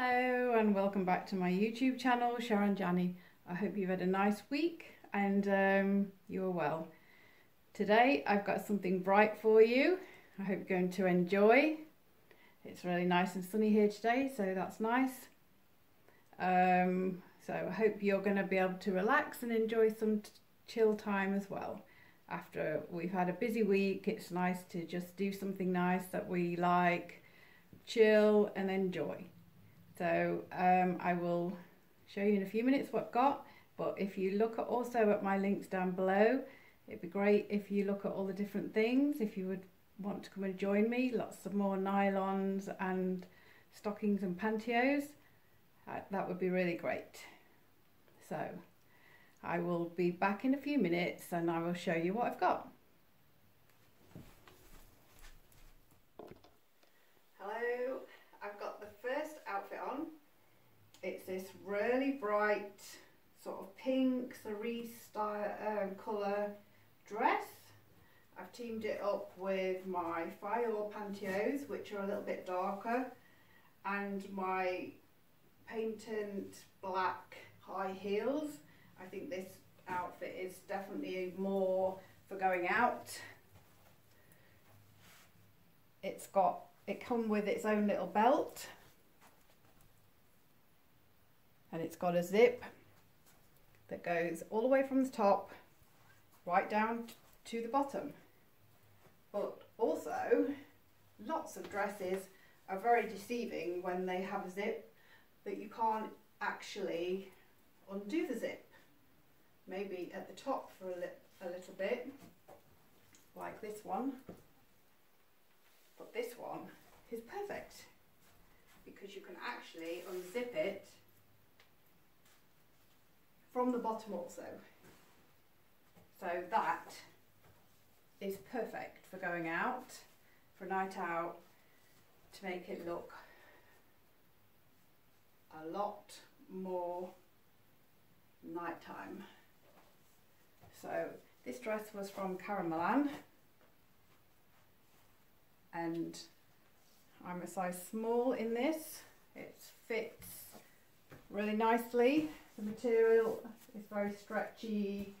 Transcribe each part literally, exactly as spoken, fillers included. Hello and welcome back to my YouTube channel, Sharon Janney. I hope you've had a nice week and um, you're well. Today I've got something bright for you. I hope you're going to enjoy. It's really nice and sunny here today, so that's nice. Um, so I hope you're going to be able to relax and enjoy some chill time as well. After we've had a busy week, it's nice to just do something nice that we like, chill and enjoy. So um, I will show you in a few minutes what I've got, but if you look at also at my links down below, it'd be great if you look at all the different things, if you would want to come and join me. Lots of more nylons and stockings and pantyhose, uh, that would be really great. So I will be back in a few minutes and I will show you what I've got. Hello. I've got the first outfit on. It's this really bright sort of pink cerise style um, colour dress. I've teamed it up with my Fiore pantyhose, which are a little bit darker, and my patent black high heels. I think this outfit is definitely more for going out. It's got It comes with its own little belt and it's got a zip that goes all the way from the top right down to the bottom. But also, lots of dresses are very deceiving when they have a zip that you can't actually undo the zip. Maybe at the top for a, li a little bit, like this one. But this one is perfect because you can actually unzip it from the bottom also. So that is perfect for going out, for a night out, to make it look a lot more nighttime. So this dress was from Karen Millen. And I'm a size small in this. It fits really nicely. The material is very stretchy,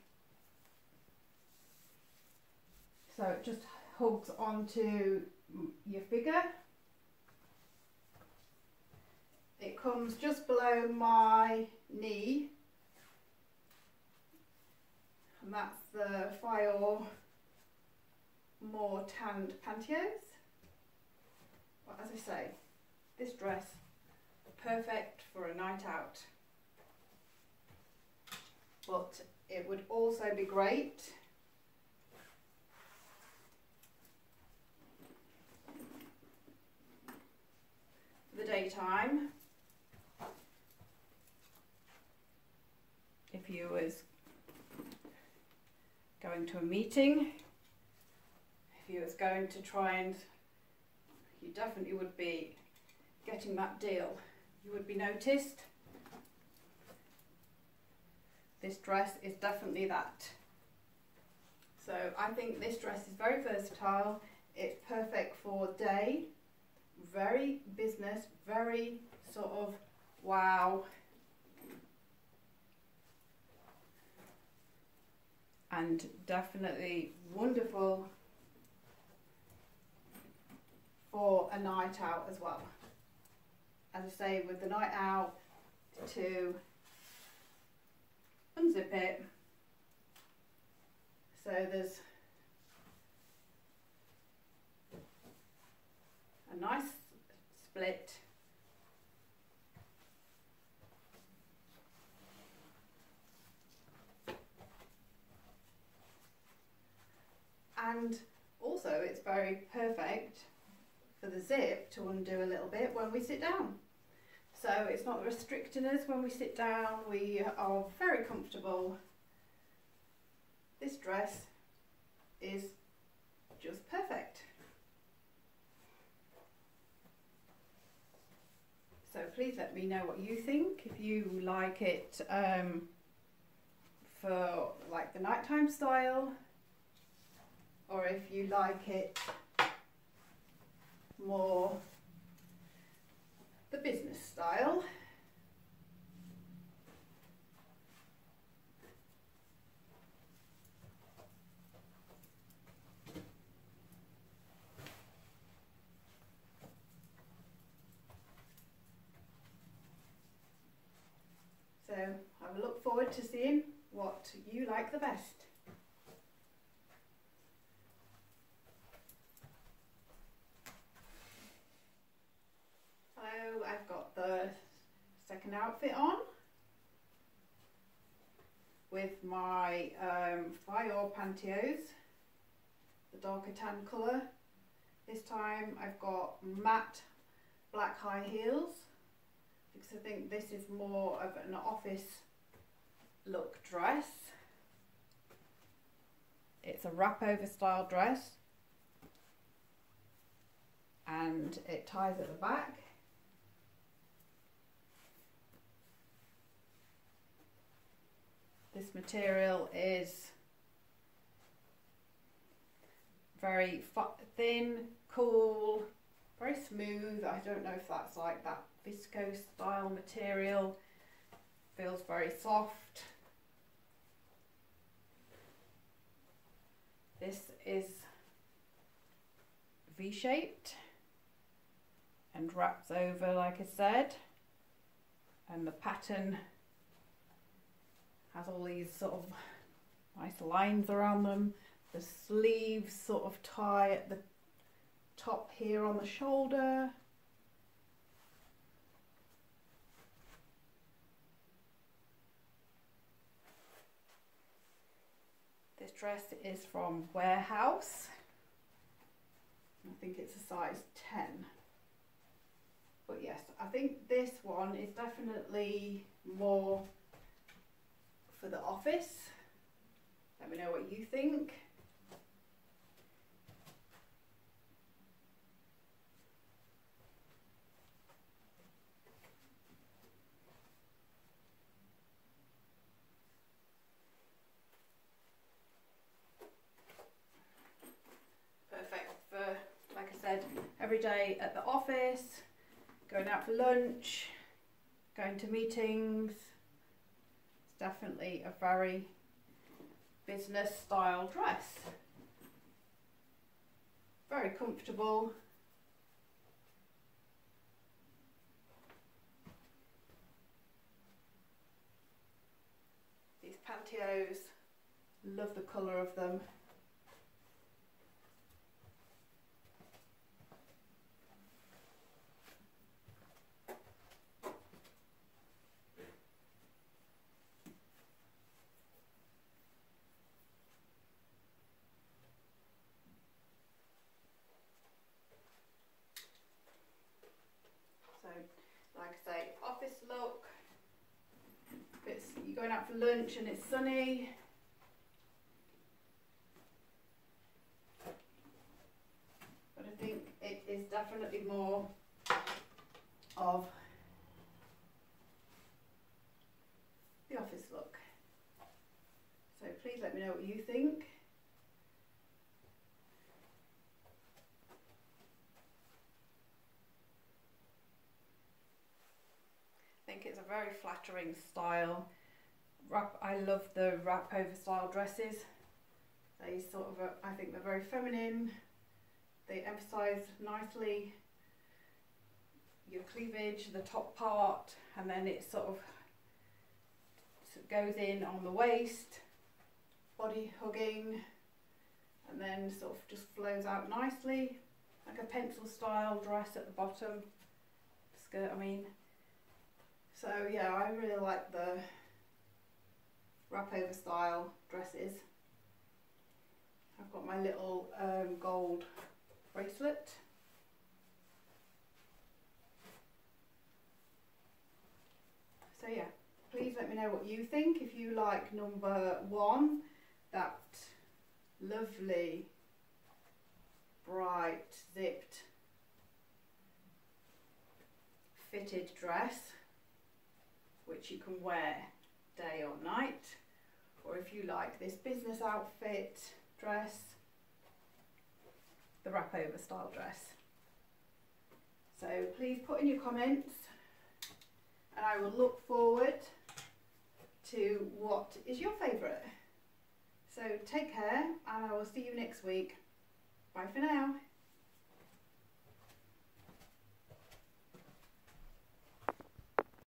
so it just hugs onto your figure. It comes just below my knee, and that's the Fiore more tanned pantyhose. Well, as I say, this dress is perfect for a night out, but it would also be great for the daytime if you was going to a meeting, if you was going to try and you definitely would be getting that deal. You would be noticed. This dress is definitely that. So I think this dress is very versatile. It's perfect for day, very business, very sort of wow. And definitely wonderful for a night out as well. As I say, with the night out, to unzip it, so there's a nice split and also it's very perfect for the zip to undo a little bit when we sit down. So it's not restricting us when we sit down. We are very comfortable. This dress is just perfect. So please let me know what you think, if you like it um, for like the nighttime style, or if you like it more the business style. So I will look forward to seeing what you like the best. So I've got the second outfit on with my um, Fiore pantyhose, the darker tan colour. This time I've got matte black high heels, because I think this is more of an office look dress. It's a wrap over style dress and it ties at the back. This material is very thin, cool, very smooth. I don't know if that's like that viscose style material. Feels very soft. This is V-shaped and wraps over, like I said, and the pattern has all these sort of nice lines around them. The sleeves sort of tie at the top here on the shoulder. This dress is from Warehouse. I think it's a size ten. But yes, I think this one is definitely more for the office. Let me know what you think. Every day at the office, going out for lunch, going to meetings. It's definitely a very business style dress. Very comfortable. These pantyhose, love the colour of them. Look, if it's, you're going out for lunch and it's sunny. But I think it is definitely more of the office look. So please let me know what you think. I think it's a very flattering style. Wrap, I love the wrap over style dresses. They sort of, a, I think they're very feminine. They emphasize nicely your cleavage, the top part, and then it sort of goes in on the waist, body hugging, and then sort of just flows out nicely, like a pencil style dress at the bottom, skirt I mean. So yeah, I really like the wrap over style dresses. I've got my little um, gold bracelet. So yeah, please let me know what you think. If you like number one, that lovely, bright, zipped, fitted dress, which you can wear day or night, or if you like this business outfit dress, the wrap over style dress. So please put in your comments, and I will look forward to what is your favourite. So take care, and I will see you next week. Bye for now.